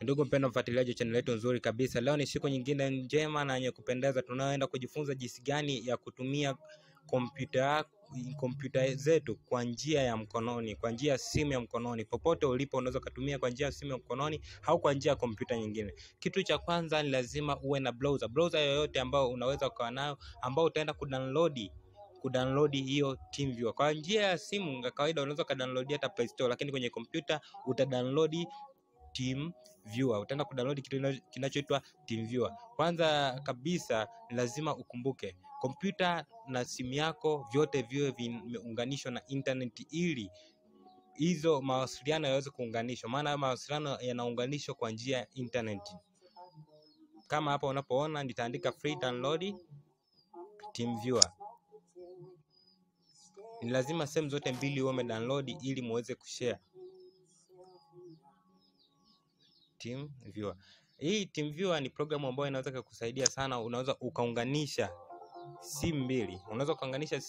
Ndugu mpendwa mfuatiliaji wa channel yetu nzuri kabisa, leo ni siku nyingine njema na yenye kupendeza tunayoenda kujifunza jinsi gani ya kutumia kompyuta zetu kwa njia ya mkononi, kwa njia ya simu ya mkononi. Popote ulipo unaweza kutumia kwa njia ya simu ya mkononi au kwa njia ya kompyuta nyingine. Kitu cha kwanza ni lazima uwe na browser yoyote ambayo unaweza kuwa nayo, ambayo utaenda kudownload hiyo TeamViewer. Kwa njia ya simu kwa kawaida unaweza kudownload hata Play Store, lakini kwenye kompyuta utadownload TeamViewer. Utaenda kudownload kitu kinachoitwa TeamViewer. Kwanza kabisa lazima ukumbuke kompyuta na simu yako vyote viwe vimeunganishwa na internet ili hizo mawasiliano yaweze kuunganishwa. Maana mawasiliano yanaunganishwa kwa njia ya internet. Kama hapa unapoona nitaandika free download TeamViewer. Ni lazima sehemu zote mbili uwe umedownload ili muweze kushare TeamViewer. Hii TeamViewer ni programu ambayo inaweza kukusaidia sana. Unaweza ukaunganisha simu mbili. Unaweza kuunganisha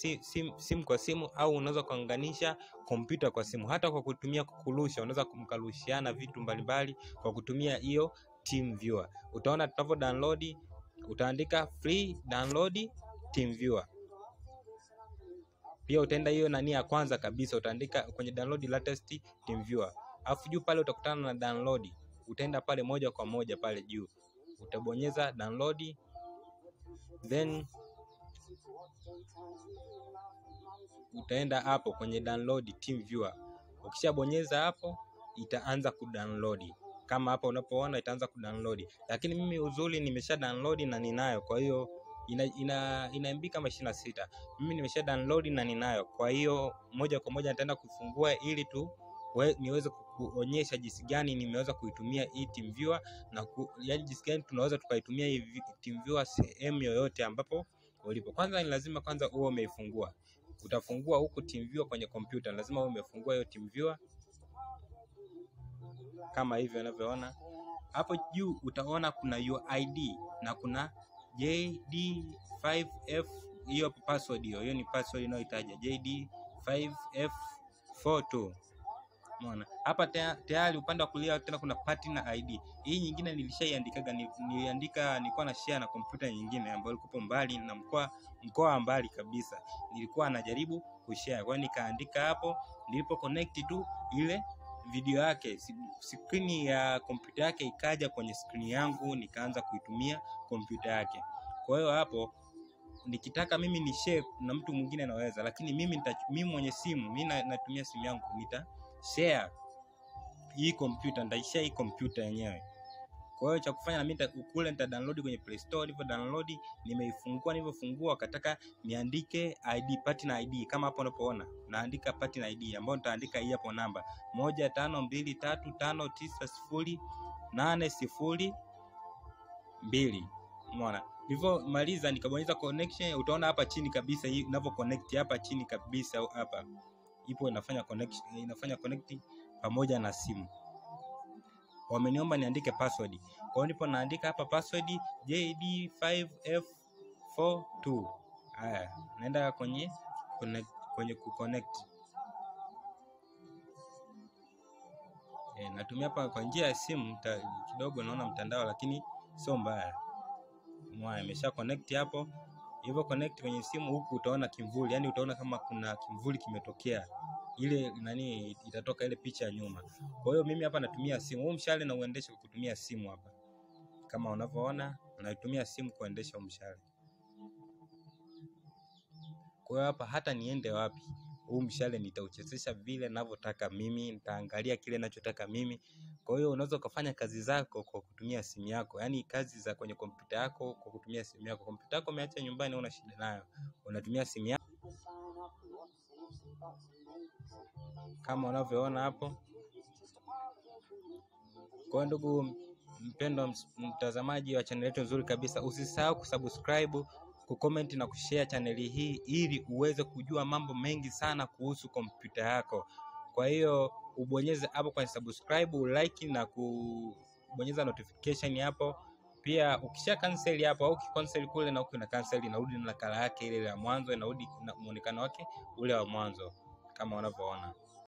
simu kwa simu, au unaweza kuunganisha kompyuta kwa simu. Hata kwa kutumia kukurusha, unaweza kumkarushiana vitu mbalimbali kwa kutumia hiyo TeamViewer. Utaona tutavyo download, utaandika free download TeamViewer. Pia utaenda hiyo nani ya kwanza kabisa, utaandika kwenye download latest TeamViewer. Alafu juu pale utakutana na download. Utaenda pale moja kwa moja pale juu. Utabonyeza download, then utaenda hapo kwenye download TeamViewer. Ukishabonyeza hapo itaanza kudownload. Kama hapa unapoona itaanza kudownload. Lakini mimi uzuri nimesha download na ninayo, kwa hiyo ina MB kama 26. Mimi nimesha download na ninayo, kwa hiyo moja kwa moja nitaenda kufungua ili tu niweze kuonyesha jinsi gani nimeweza kuitumia hii TeamViewer na yaani jinsi gani tunaweza tukaitumia hii TeamViewer sehemu yoyote ambapo ulipo. Kwanza ni lazima kwanza uwe umeifungua. Utafungua huko TeamViewer kwenye kompyuta, lazima uwe umefungua hiyo TeamViewer. Kama hivyo unavyoona, hapo juu utaona kuna UID na kuna JD5F, hiyo password hiyo ni password inayoitaja JD5F42. Umeona? Hapa tayari upande wa kulia tena kuna partner ID. Hii nyingine nilishaiandikaga, niliandika nilikuwa na share na kompyuta nyingine ambayo ilikuwa mbali na mkoa mbali kabisa. Nilikuwa najaribu kushare. Kwa hiyo nikaandika hapo, nilipo connect tu ile video yake, screen ya kompyuta yake ikaja kwenye screen yangu, nikaanza kuitumia kompyuta yake. Kwa hiyo hapo nikitaka mimi ni share na mtu mwingine naweza, lakini mimi mwenye simu, mimi natumia simu yangu, nitashare hii kompyuta, nitaishare hii kompyuta yenyewe. Kwa hiyo cha kufanya na mimi nita download kwenye Play Store, nilivyo download nimeifungua, nilivyofungua kataka niandike ID, partner ID. Kama hapo unapoona naandika partner ID ambayo nitaandika hii hapo, namba 15235900802. Umeona? Hivyo maliza nikabonyeza connection. Utaona hapa chini kabisa hii unavyo connect, hapa chini kabisa hapa ipo inafanya connect pamoja na simu. Wameniomba niandike password. Kwa hiyo ndipo naandika hapa password JD5F42. Haya, naenda kwenye kuconnect. Natumia hapa kwa njia ya simu kidogo, naona mtandao lakini sio mbaya. Mwa imesha connect hapo. Hivyo connect kwenye simu, huku utaona kimvuli, yani utaona kama kuna kimvuli kimetokea. Ile nani itatoka ile picha ya nyuma. Kwa hiyo mimi hapa natumia simu. Huu mshale na uendesha kutumia simu hapa. Kama unavyoona naitumia simu kuendesha mshale. Kwa hiyo hapa hata niende wapi, huu mshale nitauchezesha vile ninavyotaka mimi, nitaangalia kile ninachotaka mimi. Kwa hiyo unaweza kufanya kazi zako kwa kutumia simu yako. Yaani kazi za kwenye kompyuta yako kwa kutumia simu yako. Kompyuta yako umeacha nyumbani, una shida nayo. Unatumia simu yako. Kama unavyoona hapo. Kwa ndugu mpendwa mtazamaji wa channel yetu nzuri kabisa, usisahau kusubscribe, kucomment na kushare channel hii ili uweze kujua mambo mengi sana kuhusu kompyuta yako. Kwa hiyo ubonyeze hapo kwa subscribe, like na kubonyeza notification hapo. Pia ukisha cancel hapo au ukicancel kule na ukiona cancel inarudi na nakala yake ile ya mwanzo, inarudi na muonekano wake ule wa mwanzo kama unavyoona.